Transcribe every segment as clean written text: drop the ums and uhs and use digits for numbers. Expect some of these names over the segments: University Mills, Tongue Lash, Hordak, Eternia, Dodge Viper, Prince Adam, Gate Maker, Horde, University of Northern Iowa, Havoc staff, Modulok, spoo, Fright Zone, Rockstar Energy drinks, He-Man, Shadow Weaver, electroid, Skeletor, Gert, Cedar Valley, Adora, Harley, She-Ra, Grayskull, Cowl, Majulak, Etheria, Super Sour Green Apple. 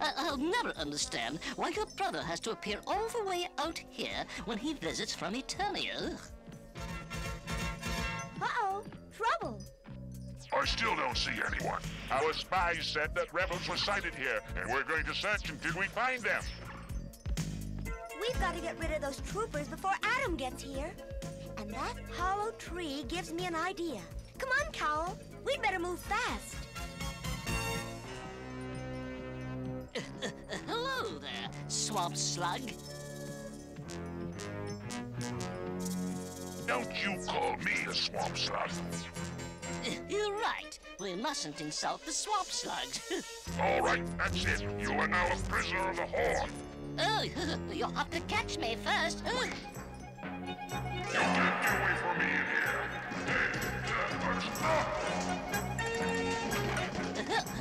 I'll never understand why your brother has to appear all the way out here when he visits from Eternia. Uh-oh, trouble. I still don't see anyone. Our spies said that rebels were sighted here, and we're going to search until we find them. We've got to get rid of those troopers before Adam gets here. And that hollow tree gives me an idea. Come on, Cowl. We'd better move fast. Hello there, swamp slug. Don't you call me a swamp slug. You're right. We mustn't insult the swamp slugs. All right, that's it. You are now a prisoner of the Horde. Oh, you'll have to catch me first. Oh. You can't get away from me in here.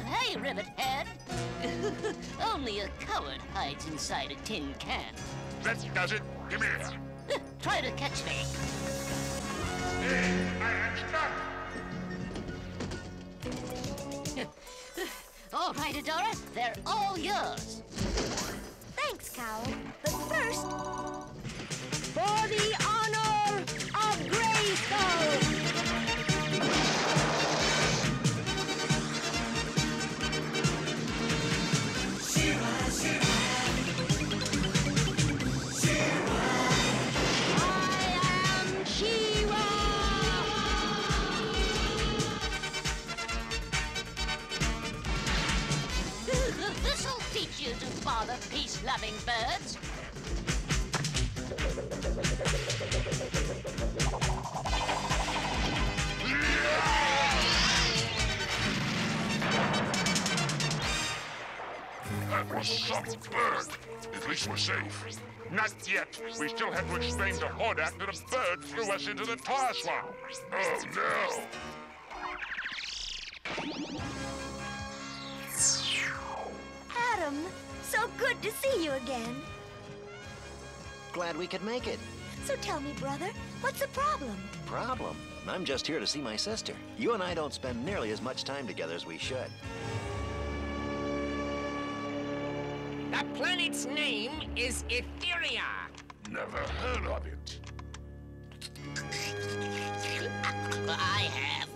Hey, Rivet Head. Only a coward hides inside a tin can. That does it. Come here. Try to catch me. Hey, I am stuck. All right, Adora. They're all yours. Thanks, Cowl. But first, for the honor of Grayskull. You to bother peace-loving birds. That was some bird. At least we're safe. Not yet. We still have to explain to Hordak that a bird threw us into the tar swamp. Oh, no. Adam, so good to see you again. Glad we could make it. So tell me, brother, what's the problem? Problem? I'm just here to see my sister. You and I don't spend nearly as much time together as we should. The planet's name is Etheria. Never heard of it. I have.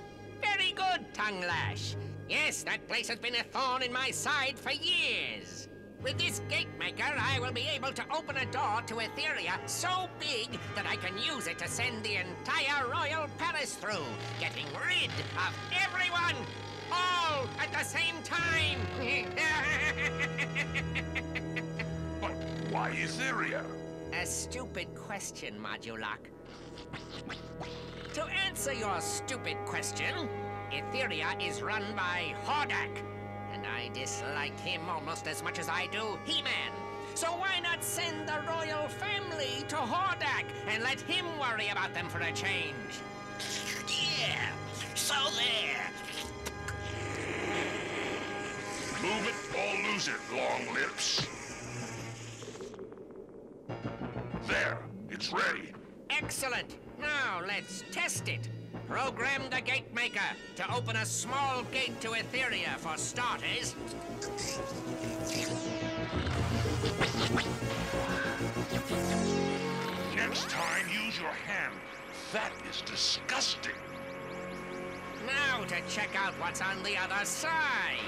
Very good, Tongue Lash. Yes, that place has been a thorn in my side for years. With this Gate Maker, I will be able to open a door to Etheria so big that I can use it to send the entire royal palace through, getting rid of everyone, all at the same time. But why Etheria? A stupid question, Modulok. To answer your stupid question, Etheria is run by Hordak, and I dislike him almost as much as I do He-Man. So why not send the royal family to Hordak and let him worry about them for a change? Yeah, so there. Move it or lose it, long lips. There, it's ready. Excellent. Now let's test it. Program the Gate Maker to open a small gate to Etheria for starters. Next time, use your hand. That is disgusting. Now to check out what's on the other side.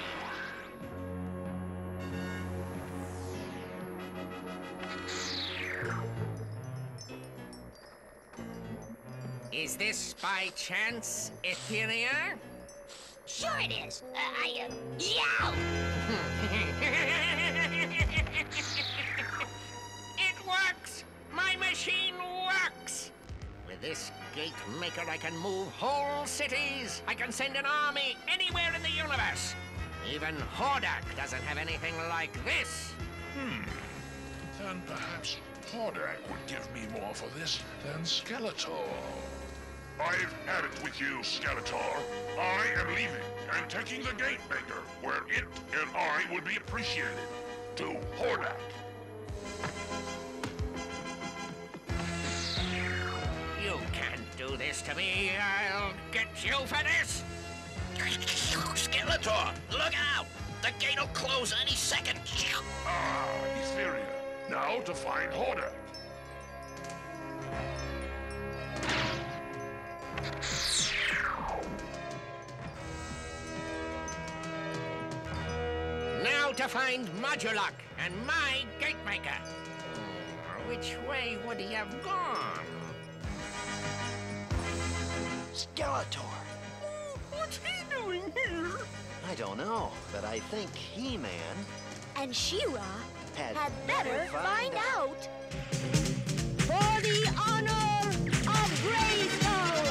Is this by chance Etheria? Sure it is. Yow! It works! My machine works! With this Gate Maker, I can move whole cities. I can send an army anywhere in the universe. Even Hordak doesn't have anything like this. Then perhaps Hordak would give me more for this than Skeletor. I've had it with you, Skeletor. I am leaving and taking the Gate Maker, where it and I will be appreciated. To Hordak. You can't do this to me. I'll get you for this. Skeletor, look out! The gate'll close any second. Ah, Etheria. Now to find Hordak. Now to find Majulak and my Gate Maker. Which way would he have gone? Skeletor. What's he doing here? I don't know, but I think He-Man and She-Ra had better find out. For the honor of Grayskull!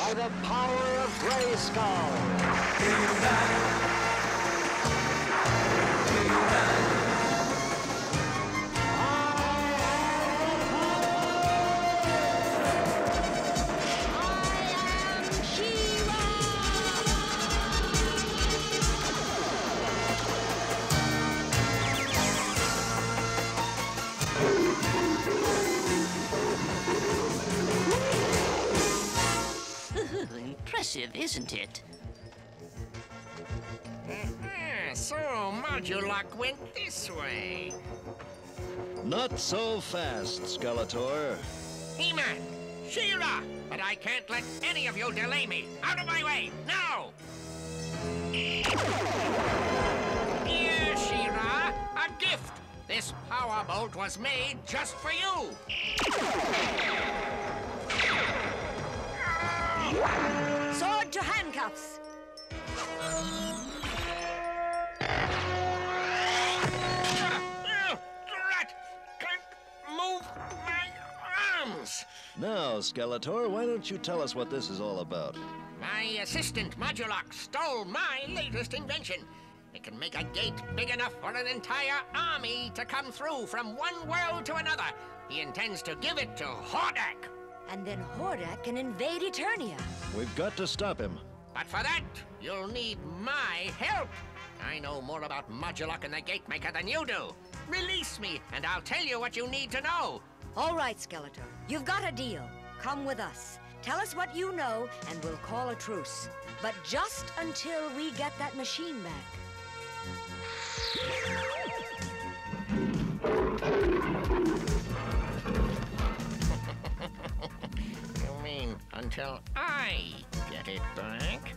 By the power of Grayskull! He-Man! Impressive, isn't it? So Modulok went this way. Not so fast, Skeletor. He-Man! She-Ra! But I can't let any of you delay me! Out of my way! Now! Here, She-Ra! A gift! This power bolt was made just for you! Sword to handcuffs! Drat! Can't move my arms! Now, Skeletor, why don't you tell us what this is all about? My assistant, Modulok, stole my latest invention. It can make a gate big enough for an entire army to come through from one world to another. He intends to give it to Hordak. And then Hordak can invade Eternia. We've got to stop him. But for that, you'll need my help. I know more about Modulok and the Gate Maker than you do. Release me, and I'll tell you what you need to know. All right, Skeletor. You've got a deal. Come with us. Tell us what you know, and we'll call a truce. But just until we get that machine back. Until I get it back.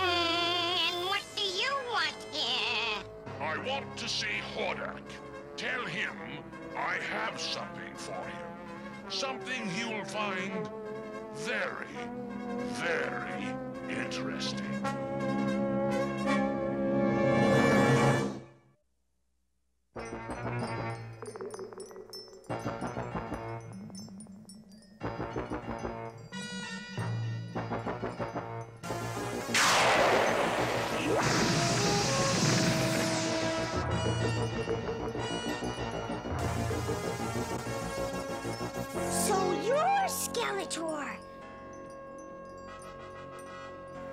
And what do you want here? I want to see Hordak. Tell him I have something for him. Something he'll find very, very interesting.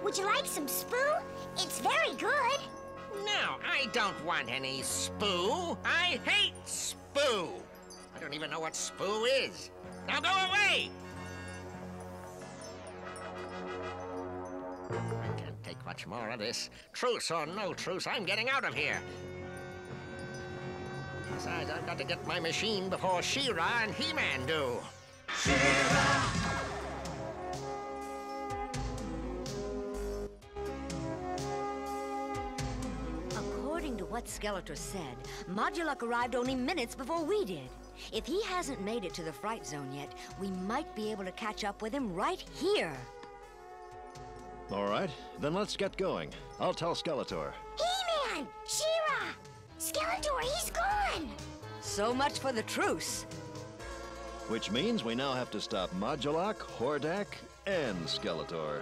Would you like some spoo? It's very good. No, I don't want any spoo. I hate spoo. I don't even know what spoo is. Now go away! I can't take much more of this. Truce or no truce, I'm getting out of here. Besides, I've got to get my machine before She-Ra and He-Man do. She-Ra! What Skeletor said, Modulok arrived only minutes before we did. If he hasn't made it to the Fright Zone yet, we might be able to catch up with him right here. All right, then let's get going. I'll tell Skeletor. He-Man! She-Ra! Skeletor, he's gone! So much for the truce. Which means we now have to stop Modulok, Hordak, and Skeletor.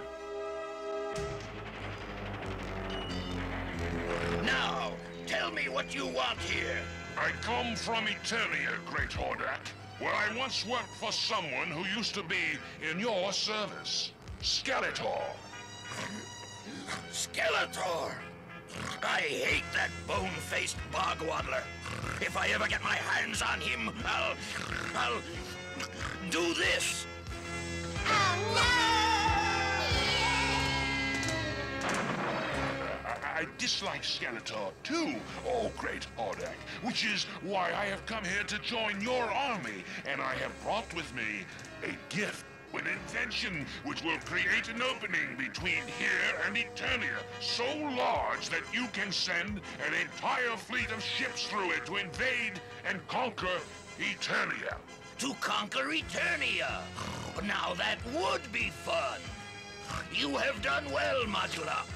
Now! Tell me what you want here. I come from Eternia, Great Hordak, where I once worked for someone who used to be in your service. Skeletor. Skeletor! I hate that bone-faced bog waddler. If I ever get my hands on him, I'll do this. Oh, no! I dislike Skeletor, too, oh great Hordak, which is why I have come here to join your army, and I have brought with me a gift, an invention, which will create an opening between here and Eternia, so large that you can send an entire fleet of ships through it to invade and conquer Eternia. To conquer Eternia? Now that would be fun! You have done well, Majulak.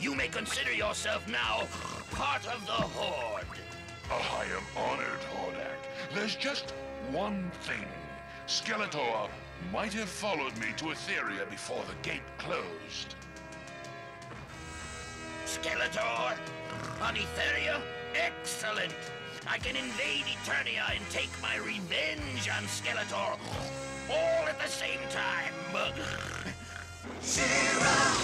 You may consider yourself now part of the Horde. Oh, I am honored, Hordak. There's just one thing. Skeletor might have followed me to Etheria before the gate closed. Skeletor on Etheria? Excellent! I can invade Eternia and take my revenge on Skeletor all at the same time. She-Ra!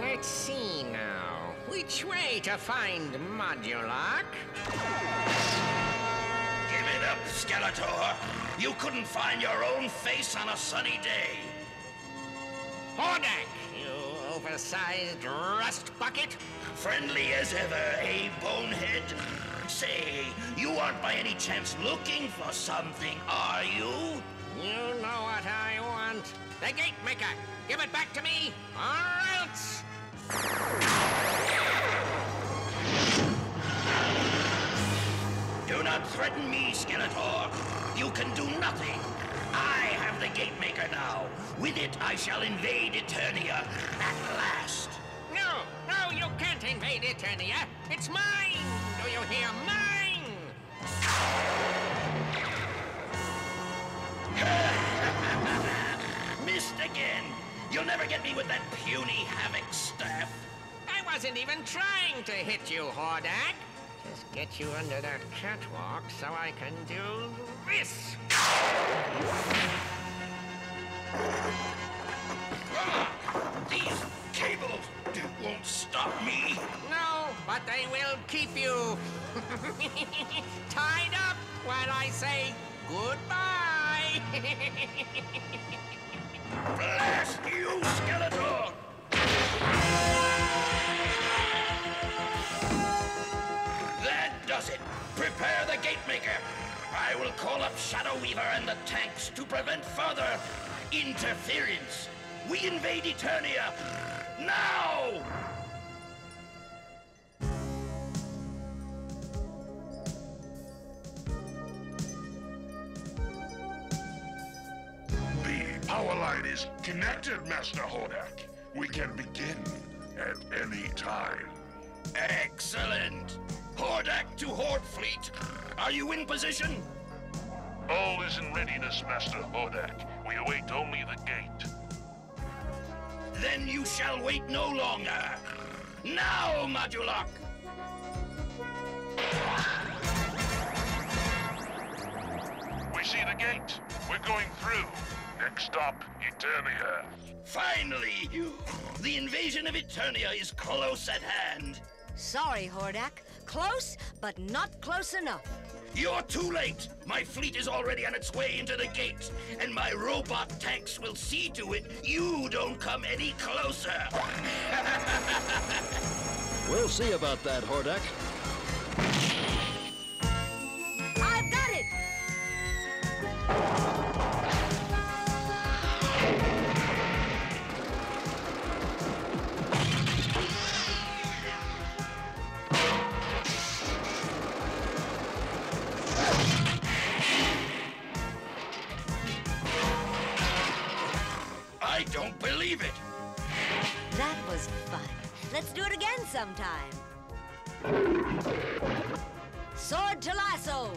Let's see now. Which way to find Modulok? Give it up, Skeletor! You couldn't find your own face on a sunny day! Hordak, you oversized rust bucket! Friendly as ever, eh, bonehead? Say, you aren't by any chance looking for something, are you? You know what I want. The Gate Maker! Give it back to me, or else! Do not threaten me, Skeletor. You can do nothing. I have the Gate Maker now. With it, I shall invade Eternia at last. No, no, you can't invade Eternia. It's mine. Do you hear? Mine. Missed again. You'll never get me with that puny Havoc staff. I wasn't even trying to hit you, Hordak. Just get you under that catwalk so I can do this. These cables won't stop me. No, but they will keep you tied up while I say goodbye. Blast you, Skeletor! That does it! Prepare the Gate Maker! I will call up Shadow Weaver and the tanks to prevent further interference! We invade Eternia! Now! Power line is connected, Master Hordak. We can begin at any time. Excellent! Hordak to Horde Fleet, are you in position? All is in readiness, Master Hordak. We await only the gate. Then you shall wait no longer. Now, Modulok! We see the gate. We're going through. Next stop, Eternia. Finally! The invasion of Eternia is close at hand. Sorry, Hordak. Close, but not close enough. You're too late! My fleet is already on its way into the gate, and my robot tanks will see to it you don't come any closer. We'll see about that, Hordak. I've got it! Believe it. That was fun. Let's do it again sometime. Sword to lasso.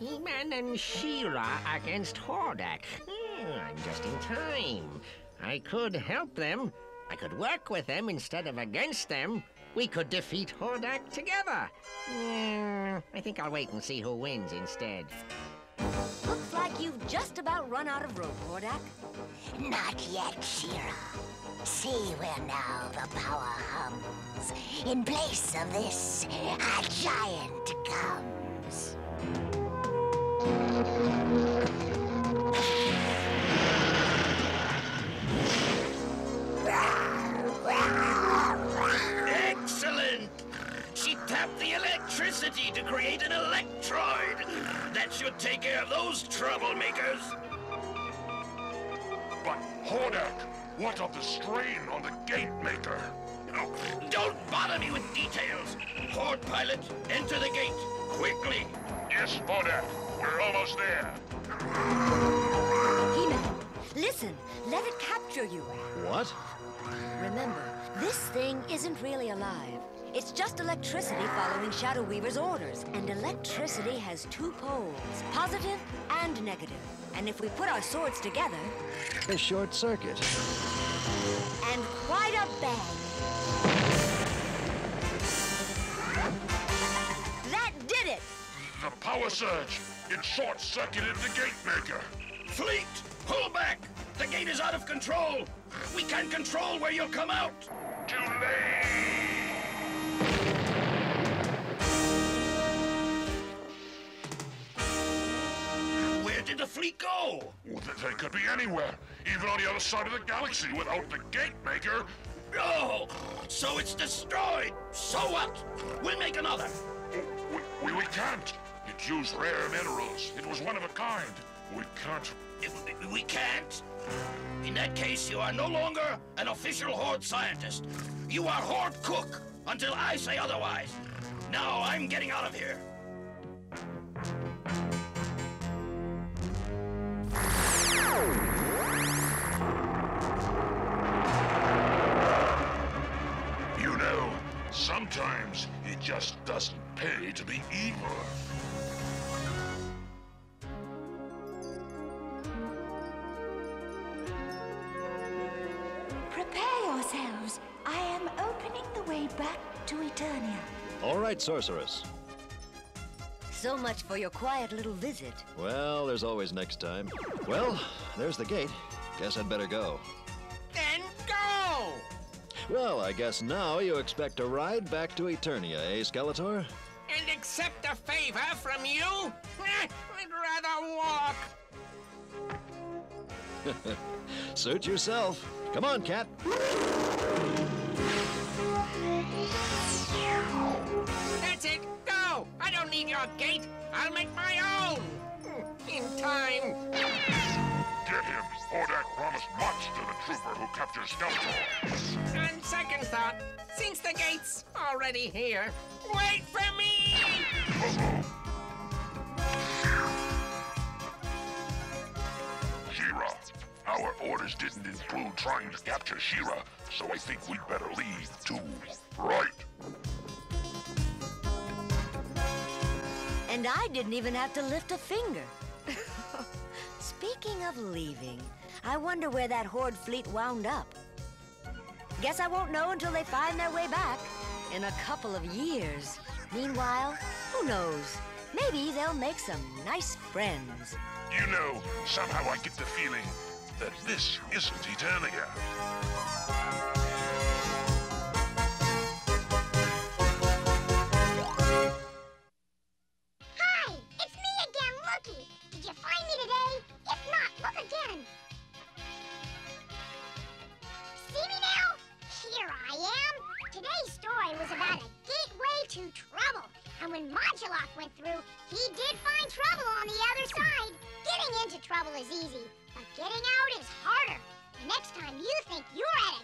He-Man and She-Ra against Hordak. I'm just in time. I could help them. I could work with them instead of against them. We could defeat Hordak together. I think I'll wait and see who wins instead. Looks like you've just about run out of rope, Hordak. Not yet, She-Ra. See where now the power hums. In place of this, a giant comes. Excellent! She tapped the electricity to create an electroid. That should take care of those troublemakers. But Hordak, what of the strain on the Gate Maker? Oh, don't bother me with details. Horde pilot, enter the gate quickly. Yes, Hordak. We're almost there. He-Man, listen. Let it capture you. What? Remember, this thing isn't really alive. It's just electricity following Shadow Weaver's orders. And electricity has two poles, positive and negative. And if we put our swords together... a short circuit. And quite a bang. That did it! The power surge. It short-circuited the Gate Maker. Fleet, pull back! The gate is out of control! We can't control where you'll come out! Too late! Where did the fleet go? Well, they could be anywhere, even on the other side of the galaxy without the Gate Maker. Oh, so it's destroyed! So what? We'll make another! We can't! It used rare minerals. It was one of a kind. We can't... We can't? In that case, you are no longer an official Horde scientist. You are Horde cook, until I say otherwise. Now I'm getting out of here. You know, sometimes it just doesn't pay to be evil. I am opening the way back to Eternia. All right, Sorceress. So much for your quiet little visit. Well, there's always next time. Well, there's the gate. Guess I'd better go. Then go! Well, I guess now you expect a ride back to Eternia, eh, Skeletor? And accept a favor from you? I'd rather walk. Suit yourself. Come on, cat. That's it. Go. I don't need your gate. I'll make my own. In time. Get him. Hordak promised much to the trooper who captures Skeletor. On second thought, since the gate's already here, wait for me! She-Ra. Our orders didn't include trying to capture She-Ra, so I think we'd better leave, too. Right. And I didn't even have to lift a finger. Speaking of leaving, I wonder where that Horde fleet wound up. Guess I won't know until they find their way back. In a couple of years. Meanwhile, who knows? Maybe they'll make some nice friends. You know, somehow I get the feeling that this isn't Eternia. Hi, it's me again, Lookie. Did you find me today? If not, look again. See me now? Here I am. Today's story was about a gateway to trouble. And when Modulok went through, he did find trouble on the other side. Getting into trouble is easy, but getting out is harder. The next time you think you're at a